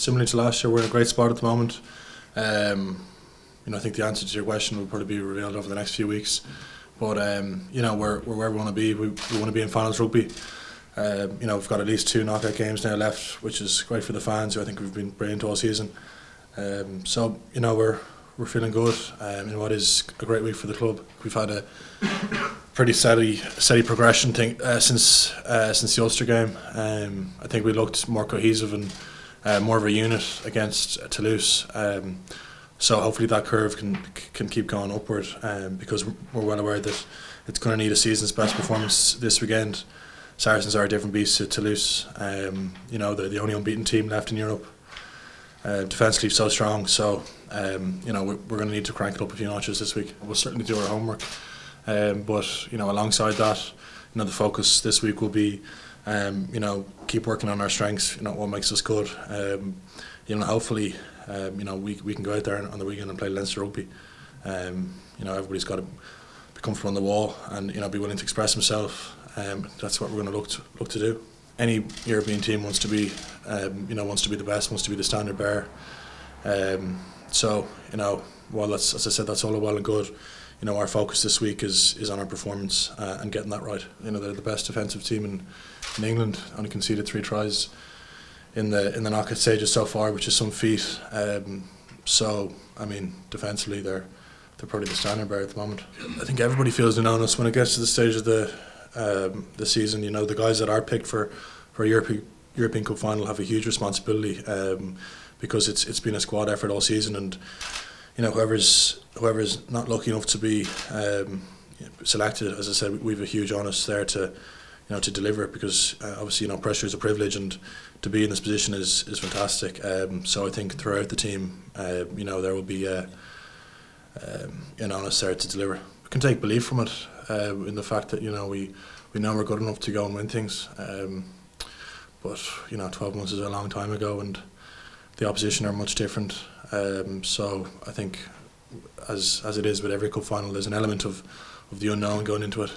similarly to last year, we're in a great spot at the moment. You know, I think the answer to your question will probably be revealed over the next few weeks. But you know, we're where we want to be. We want to be in finals rugby. You know, we've got at least 2 knockout games now left, which is great for the fans, who I think we've been brilliant all season. So you know, we're feeling good in what is a great week for the club. We've had a pretty steady progression since the Ulster game. I think we looked more cohesive and more of a unit against Toulouse. So hopefully that curve can keep going upward, because we're well aware that it's going to need a season's best performance this weekend. Saracens are a different beast to Toulouse. You know, they're the only unbeaten team left in Europe. Defensively so strong, so you know, we're going to need to crank it up a few notches this week. We'll certainly do our homework, but you know, alongside that, you know, the focus this week will be, you know, keep working on our strengths. You know, what makes us good. You know, hopefully, you know, we can go out there on the weekend and play Leinster rugby. You know, everybody's got to be comfortable on the wall and, you know, be willing to express himself. That's what we're going to look to do. Any European team wants to be, you know, wants to be the best, wants to be the standard bearer. So you know, while that's, as I said, that's all well and good, you know, our focus this week is on our performance and getting that right. You know, they're the best defensive team in England, only conceded 3 tries in the knockout stages so far, which is some feat. So I mean, defensively, they're probably the standard bearer at the moment. I think everybody feels in on us when it gets to the stage of the season. You know, the guys that are picked for European Cup final have a huge responsibility, because it's been a squad effort all season, and you know, whoever's not lucky enough to be selected, as I said, we've a huge onus there to, you know, to deliver it, because obviously, you know, pressure is a privilege, and to be in this position is fantastic. So I think throughout the team, you know, there will be an onus there to deliver. We can take belief from it, in the fact that, you know, we know we're good enough to go and win things. But you know, 12 months is a long time ago, and the opposition are much different. So I think, as it is with every cup final, there's an element of the unknown going into it.